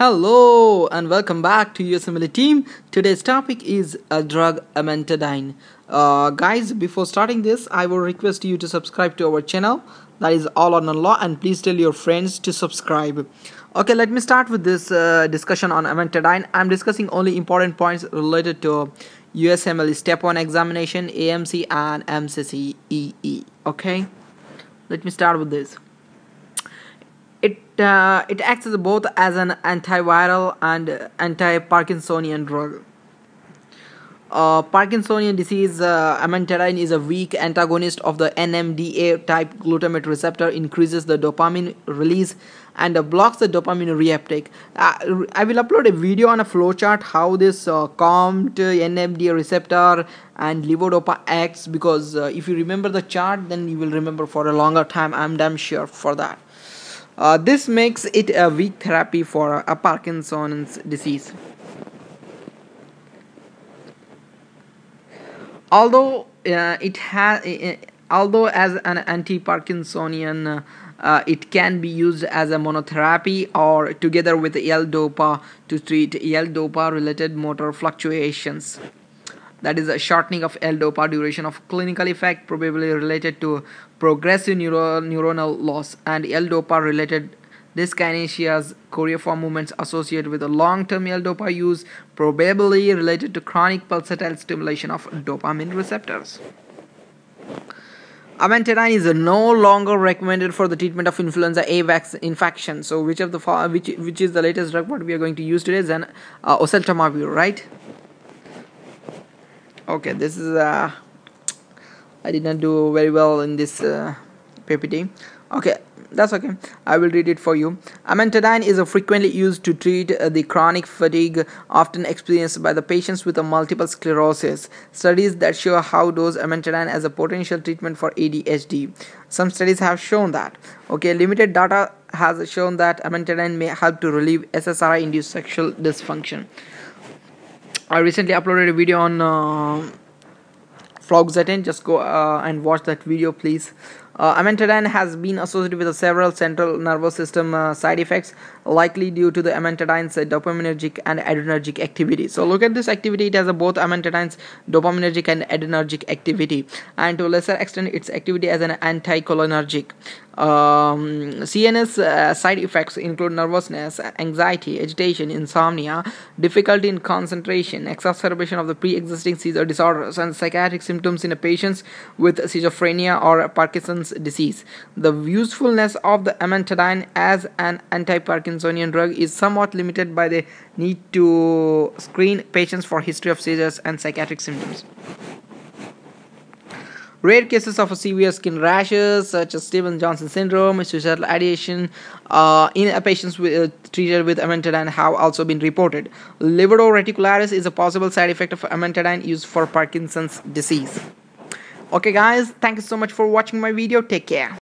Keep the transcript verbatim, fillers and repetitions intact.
Hello and welcome back to U S M L E team. Today's topic is a drug, Amantadine. Uh, guys, before starting this, I will request you to subscribe to our channel. That is All or None Law, and please tell your friends to subscribe. Okay, let me start with this uh, discussion on Amantadine. I'm discussing only important points related to U S M L E Step one examination, A M C and M C C E E. Okay, let me start with this. It uh, it acts as both as an antiviral and anti-Parkinsonian drug. Uh, Parkinsonian disease, uh, amantadine is a weak antagonist of the N M D A type glutamate receptor, increases the dopamine release and uh, blocks the dopamine reuptake. Uh, I will upload a video on a flowchart how this uh, COMT, N M D A receptor and levodopa acts, because uh, if you remember the chart, then you will remember for a longer time. I'm damn sure for that. Uh, this makes it a weak therapy for a, a Parkinson's disease. Although uh, it has, uh, although as an anti-Parkinsonian, uh, it can be used as a monotherapy or together with L-dopa to treat L-dopa-related motor fluctuations. That is a shortening of L-dopa, duration of clinical effect probably related to progressive neuro neuronal loss, and L-dopa-related dyskinesias, choreiform movements associated with the long-term L-dopa use, probably related to chronic pulsatile stimulation of dopamine receptors. Amantadine is no longer recommended for the treatment of influenza A infection. So, which of the which which is the latest drug what we are going to use today is an uh, oseltamivir, right? Okay, this is uh, I did not do very well in this uh, P P T. Okay, that's okay. I will read it for you. Amantadine is frequently used to treat the chronic fatigue often experienced by the patients with multiple sclerosis. Studies that show how dose amantadine as a potential treatment for A D H D. Some studies have shown that. Okay, limited data has shown that amantadine may help to relieve S S R I-induced sexual dysfunction. I recently uploaded a video on uh, fluoxetine. Just go uh, and watch that video, please. Uh, amantadine has been associated with several central nervous system uh, side effects, likely due to the amantadine's uh, dopaminergic and adrenergic activity. So look at this activity. It has uh, both amantadine's dopaminergic and adrenergic activity, and to a lesser extent its activity as an anticholinergic. Um, C N S uh, side effects include nervousness, anxiety, agitation, insomnia, difficulty in concentration, exacerbation of the pre-existing seizure disorders, and psychiatric symptoms in patients with schizophrenia or Parkinson's disease. The usefulness of the amantadine as an anti-Parkinsonian drug is somewhat limited by the need to screen patients for history of seizures and psychiatric symptoms. Rare cases of severe skin rashes such as Stevens-Johnson syndrome, suicidal ideation uh, in patients with, uh, treated with amantadine have also been reported. Livido reticularis is a possible side effect of amantadine used for Parkinson's disease. Okay guys, thank you so much for watching my video. Take care.